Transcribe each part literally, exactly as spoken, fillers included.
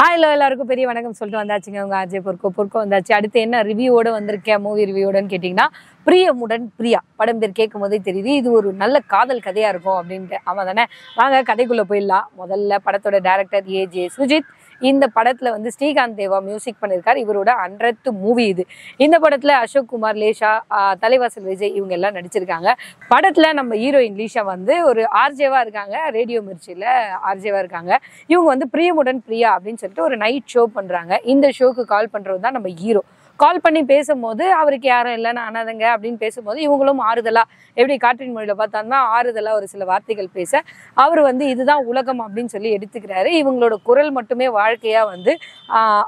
Hi, எல்லாருக்கும் பெரிய வணக்கம் சொல்லிட்டு வந்தாச்சுங்க உங்க ஆஜே பொறுக்கோ பொறுக்கோ வந்தாச்சு அடுத்து என்ன ரிவ்யூவோட வந்திருக்கேன் மூவி ரிவ்யூவோடன்னு கேட்டிங்கன்னா பிரியமுடன் பிரியா படம் பேர் கேட்கும்போதே தெரியுது இது ஒரு நல்ல காதல் கதையா இருக்கும் அப்படினு அவதானே வாங்க கதைக்குள்ள போயிடலாம் முதல்ல படத்தோட டைரக்டர் ஏஜே சுஜித் இந்த படத்துல வந்து ஸ்ரீகாந்த் தேவா மியூசிக் பண்ணிருக்கார் இவரோட hundredth மூவி இது இந்த படத்துல அசோக் குமார் லேஷா தலைவாசல் விஜய் இவங்க எல்லாம் நடிச்சிருக்காங்க படத்துல நம்ம ஹீரோ இங்கிலீஷா வந்து ஒரு ஆர்ஜேவா இருக்காங்க ரேடியோ மிர்ச்சில ஆர்ஜேவா இருக்காங்க இவங்க வந்து பிரியமுடன் பிரியா அப்படினு சொல்லிட்டு ஒரு நைட் ஷோ பண்றாங்க இந்த ஷோக்கு கால் பண்றது தான் நம்ம ஹீரோ கால் பண்ணி பேசும்போது அவருக்கு யாரும் இல்ல நான் அனாதங்க அப்படினு பேசும்போது இவங்களும் ஆறுதலா எப்படி காற்றின் மொழியில பார்த்தான்னா ஆறுதலா ஒரு சில வார்த்தைகள் பேச அவர் வந்து இதுதான் உலகம் அப்படினு சொல்லி எடுத்துக்கிறாரு இவங்களோட குரல் மட்டுமே வாழ்க்கையா வந்து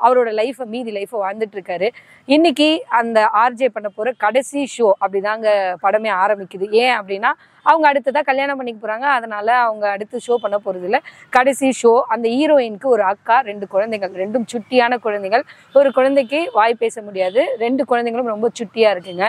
அவரோட லைஃப மீதி லைஃப வாழ்ந்துட்டு இருக்காரு இன்னைக்கு அந்த ஆர்ஜே பண்ண போற கடைசி ஷோ அப்படிதாங்க படமே ஆரம்பிக்குது ஏன் அப்படினா அவங்க அடுத்ததா கல்யாணம் பண்ணிக்க போறாங்க அதனால அவங்க அடுத்து ஷோ பண்ண போறது இல்ல கடைசி ஷோ அந்த ஹீரோயினுக்கு ஒரு அக்கா ரெண்டு குழந்தைகள் ரெண்டும் சுட்டியான குழந்தைகள் ஒரு குழந்தைக்கு வாய் பேச முடியாது ரெண்டு குழந்தைகளும் ரொம்ப சுட்டியா இருக்குங்க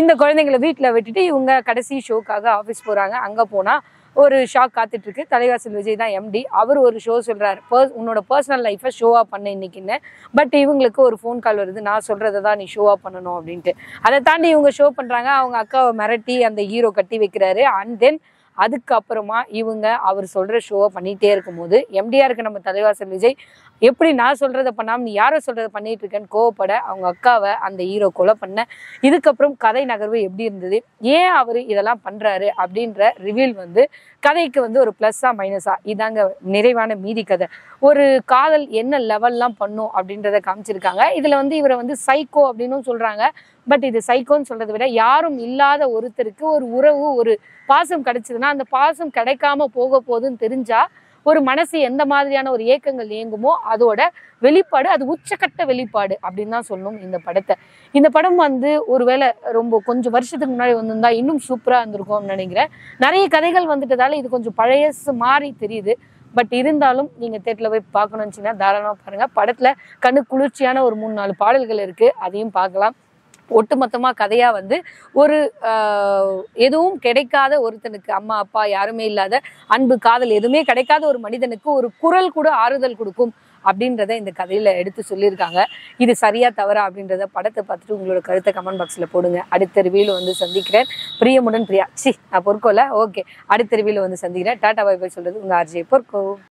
இந்த குழந்தைகளை வீட்ல விட்டுட்டு இவங்க கடைசி ஷோக்காக ஆபீஸ் போறாங்க அங்க போனா ஒரு ஷாக் காத்துட்டு இருக்கு தலைவாசல் விஜய் தான் எம்டி அவர் ஒரு ஷோ சொல்றாரு உன்னோட பர்சனல் லைஃபை ஷோவா பண்ண இன்னைக்குன்னு பட் இவங்களுக்கு ஒரு ஃபோன் கால் வருது நான் சொல்றதை தான் நீ ஷோவா பண்ணணும் அப்படின்ட்டு அதை தாண்டி இவங்க ஷோ பண்றாங்க அவங்க அக்காவை மிரட்டி அந்த ஹீரோ கட்டி வைக்கிறாரு அண்ட் தென் அதுக்கப்புறமா இவங்க அவர் சொல்ற ஷோவை பண்ணிட்டே இருக்கும்போது எம்டியா இருக்கு நம்ம தலைவாசல் விஜய் எப்படி நான் சொல்றதை பண்ணாம நீ யாரோ சொல்றதை பண்ணிட்டு இருக்கேன்னு கோவப்பட அவங்க அக்காவை அந்த ஹீரோ கொலை பண்ண இதுக்கப்புறம் கதை நகர்வு எப்படி இருந்தது ஏன் அவர் இதெல்லாம் பண்றாரு அப்படின்ற ரிவீல் வந்து கதைக்கு வந்து ஒரு பிளஸ்ஸா மைனஸா இதாங்க நிறைவான மீதி கதை ஒரு காதல் என்ன லெவல்லாம் பண்ணும் அப்படின்றத காமிச்சிருக்காங்க இதுல வந்து இவரை வந்து சைக்கோ அப்படின்னு சொல்றாங்க பட் இது சைக்கோன்னு சொல்றதை விட யாரும் இல்லாத ஒருத்தருக்கு ஒரு உறவு ஒரு பாசம் கிடைச்சதுன்னா அந்த பாசம் கிடைக்காம போக போதுன்னு தெரிஞ்சா ஒரு மனசு எந்த மாதிரியான ஒரு ஏக்கங்கள் இயங்குமோ அதோட வெளிப்பாடு அது உச்சக்கட்ட வெளிப்பாடு அப்படின்னு தான் சொல்லணும் இந்த படத்தை இந்த படம் வந்து ஒருவேளை ரொம்ப கொஞ்சம் வருஷத்துக்கு முன்னாடி வந்திருந்தா இன்னும் சூப்பரா இருந்திருக்கும்னு நினைக்கிறேன் நிறைய கதைகள் வந்துட்டதால இது கொஞ்சம் பழையசு மாறி தெரியுது பட் இருந்தாலும் நீங்க தேட்டர்ல போய் பார்க்கணும்னு சொன்னா தாராளமா பாருங்க படத்துல கண்ணு குளிர்ச்சியான ஒரு மூணு நாலு பாடல்கள் இருக்கு அதையும் பார்க்கலாம் ஒட்டுமொத்தமா கதையா வந்து ஒரு ஆஹ் எதுவும் கிடைக்காத ஒருத்தனுக்கு அம்மா அப்பா யாருமே இல்லாத அன்பு காதல் எதுவுமே கிடைக்காத ஒரு மனிதனுக்கு ஒரு குரல் கூட ஆறுதல் கொடுக்கும் அப்படின்றத இந்த கதையில எடுத்து சொல்லியிருக்காங்க இது சரியா தவறா அப்படின்றத படத்தை பார்த்துட்டு உங்களோட கருத்தை கமெண்ட் பாக்ஸ்ல போடுங்க அடுத்த ரிவியூல வந்து சந்திக்கிறேன் பிரியமுடன் பிரியா சி நான் பொறுக்கோல ஓகே அடுத்த ரிவியூல வந்து சந்திக்கிறேன் டாடா பாய் பாய் சொல்றது உங்க ஆர்ஜே பொறுக்கோ.